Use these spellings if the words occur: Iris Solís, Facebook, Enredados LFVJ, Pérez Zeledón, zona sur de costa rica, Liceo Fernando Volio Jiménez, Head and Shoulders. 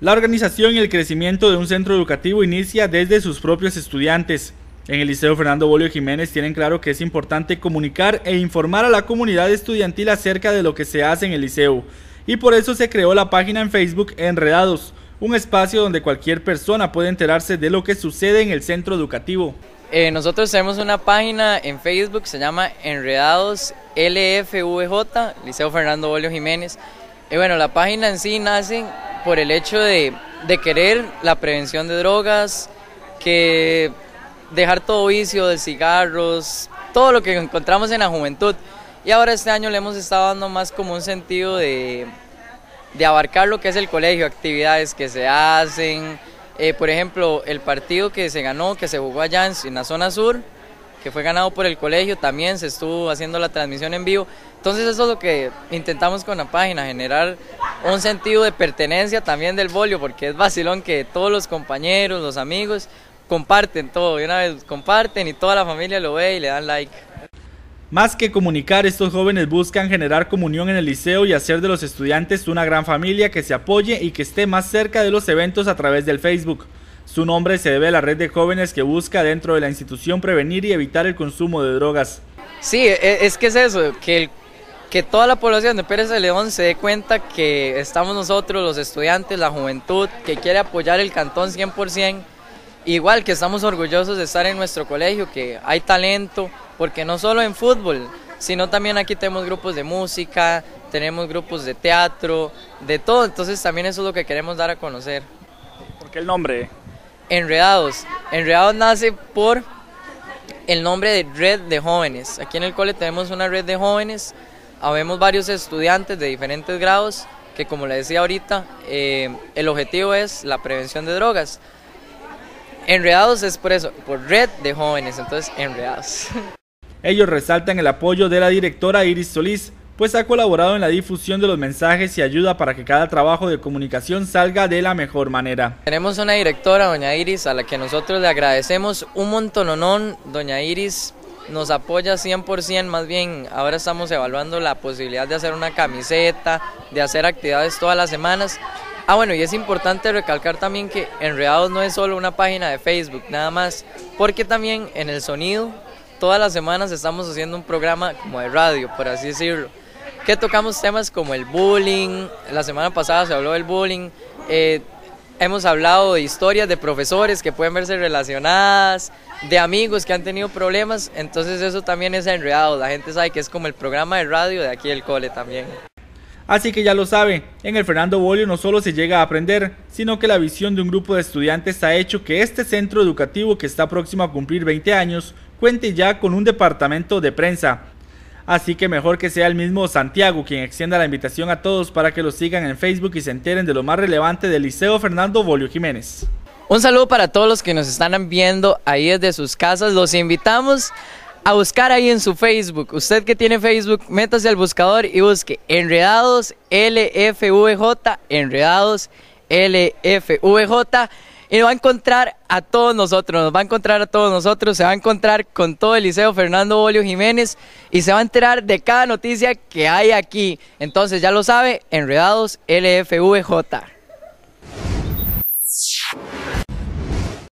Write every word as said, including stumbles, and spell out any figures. La organización y el crecimiento de un centro educativo inicia desde sus propios estudiantes. En el Liceo Fernando Volio Jiménez tienen claro que es importante comunicar e informar a la comunidad estudiantil acerca de lo que se hace en el liceo, y por eso se creó la página en Facebook Enredados, un espacio donde cualquier persona puede enterarse de lo que sucede en el centro educativo. Eh, nosotros tenemos una página en Facebook, se llama Enredados L F V J, Liceo Fernando Volio Jiménez. Y bueno, la página en sí nace por el hecho de, de querer la prevención de drogas, que dejar todo vicio de cigarros, todo lo que encontramos en la juventud. Y ahora este año le hemos estado dando más como un sentido de, de abarcar lo que es el colegio, actividades que se hacen. Eh, por ejemplo, el partido que se ganó, que se jugó allá en, en la zona sur, que fue ganado por el colegio, también se estuvo haciendo la transmisión en vivo. Entonces eso es lo que intentamos con la página, generar un sentido de pertenencia también del Volio, porque es vacilón que todos los compañeros, los amigos, comparten todo, y una vez comparten y toda la familia lo ve y le dan like. Más que comunicar, estos jóvenes buscan generar comunión en el liceo y hacer de los estudiantes una gran familia que se apoye y que esté más cerca de los eventos a través del Facebook. Su nombre se debe a la red de jóvenes que busca dentro de la institución prevenir y evitar el consumo de drogas. Sí, es que es eso, que, el, que toda la población de Pérez Zeledón se dé cuenta que estamos nosotros, los estudiantes, la juventud, que quiere apoyar el cantón cien por ciento, igual que estamos orgullosos de estar en nuestro colegio, que hay talento, porque no solo en fútbol, sino también aquí tenemos grupos de música, tenemos grupos de teatro, de todo, entonces también eso es lo que queremos dar a conocer. ¿Por qué el nombre? Enredados. Enredados nace por el nombre de Red de Jóvenes. Aquí en el cole tenemos una red de jóvenes, habemos varios estudiantes de diferentes grados, que como les decía ahorita, eh, el objetivo es la prevención de drogas. Enredados es por eso, por red de jóvenes, entonces Enredados. Ellos resaltan el apoyo de la directora Iris Solís, pues ha colaborado en la difusión de los mensajes y ayuda para que cada trabajo de comunicación salga de la mejor manera. Tenemos una directora, doña Iris, a la que nosotros le agradecemos un montononón. Doña Iris nos apoya cien por ciento, más bien ahora estamos evaluando la posibilidad de hacer una camiseta, de hacer actividades todas las semanas. Ah, bueno, y es importante recalcar también que Enredados no es solo una página de Facebook, nada más, porque también en el sonido, todas las semanas estamos haciendo un programa como de radio, por así decirlo, que tocamos temas como el bullying. La semana pasada se habló del bullying, eh, hemos hablado de historias de profesores que pueden verse relacionadas, de amigos que han tenido problemas, entonces eso también es Enredados, la gente sabe que es como el programa de radio de aquí del cole también. Así que ya lo sabe, en el Fernando Volio no solo se llega a aprender, sino que la visión de un grupo de estudiantes ha hecho que este centro educativo, que está próximo a cumplir veinte años, cuente ya con un departamento de prensa. Así que mejor que sea el mismo Santiago quien extienda la invitación a todos para que lo sigan en Facebook y se enteren de lo más relevante del Liceo Fernando Volio Jiménez. Un saludo para todos los que nos están viendo ahí desde sus casas, los invitamos a buscar ahí en su Facebook. Usted que tiene Facebook, métase al buscador y busque Enredados L F V J, Enredados L F V J, y va a encontrar a todos nosotros, nos va a encontrar a todos nosotros, se va a encontrar con todo el Liceo Fernando Volio Jiménez y se va a enterar de cada noticia que hay aquí. Entonces ya lo sabe, Enredados L F V J.